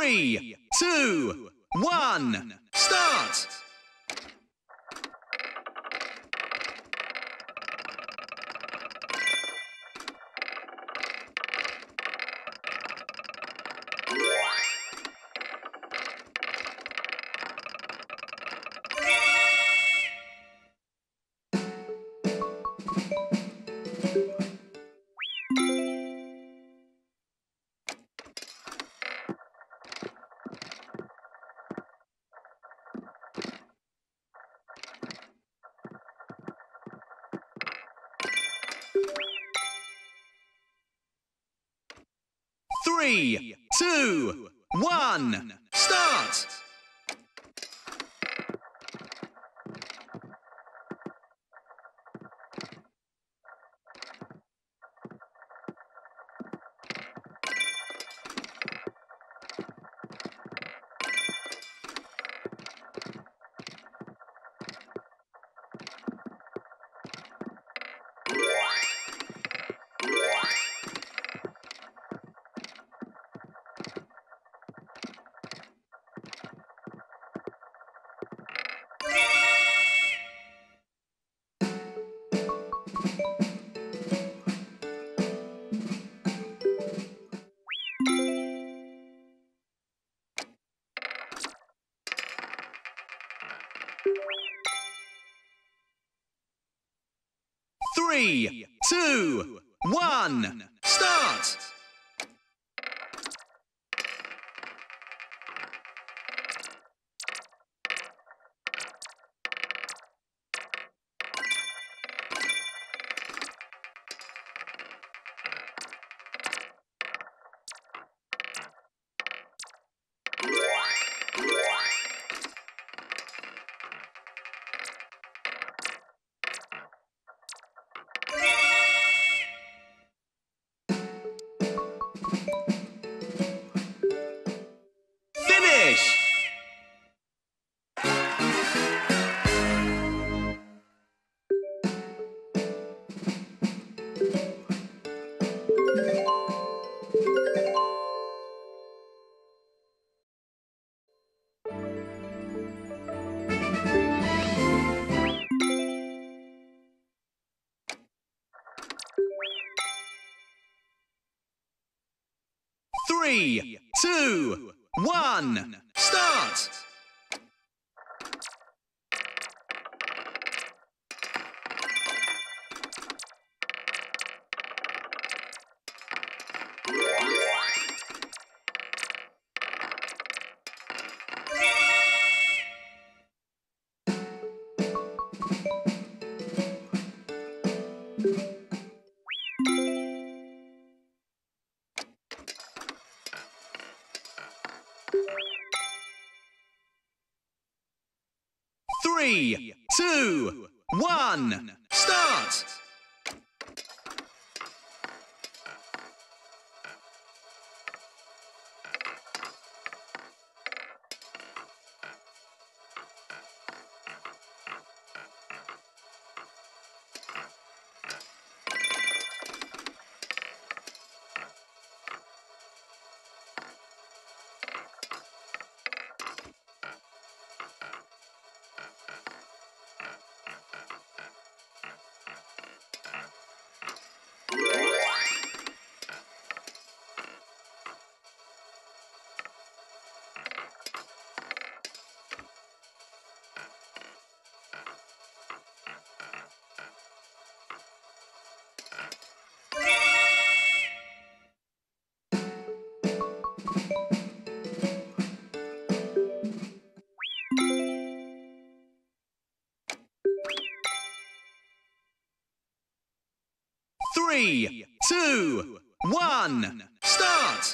3, 2, 1, start! Three, 2, 1, start! Three, 2, 1, start! Three, 2, 1, start! Three, 2, 1, start! Three, 2, 1, start!